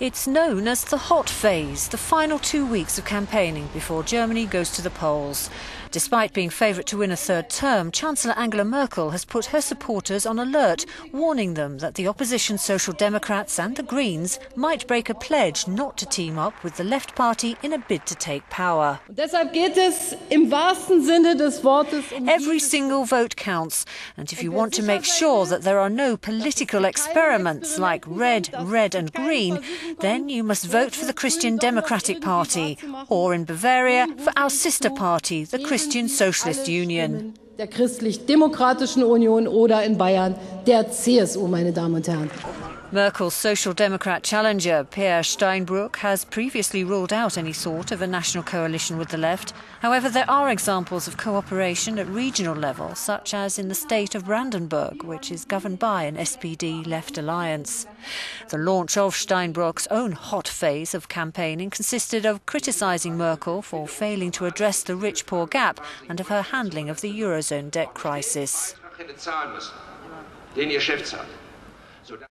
It's known as the hot phase, the final 2 weeks of campaigning before Germany goes to the polls. Despite being favourite to win a third term, Chancellor Angela Merkel has put her supporters on alert, warning them that the opposition Social Democrats and the Greens might break a pledge not to team up with the Left Party in a bid to take power. Every single vote counts, and if you want to make sure that there are no political experiments like red, red and green, then you must vote for the Christian Democratic Party, or in Bavaria, for our sister party, the Christian Socialist Union. Der christlich-demokratischen Union oder in Bayern der CSU, meine Damen und Herren. Merkel's Social Democrat challenger, Peer Steinbrueck, has previously ruled out any sort of a national coalition with the left. However, there are examples of cooperation at regional level, such as in the state of Brandenburg, which is governed by an SPD-left alliance. The launch of Steinbrueck's own hot phase of campaigning consisted of criticising Merkel for failing to address the rich-poor gap and of her handling of the Eurozone debt crisis.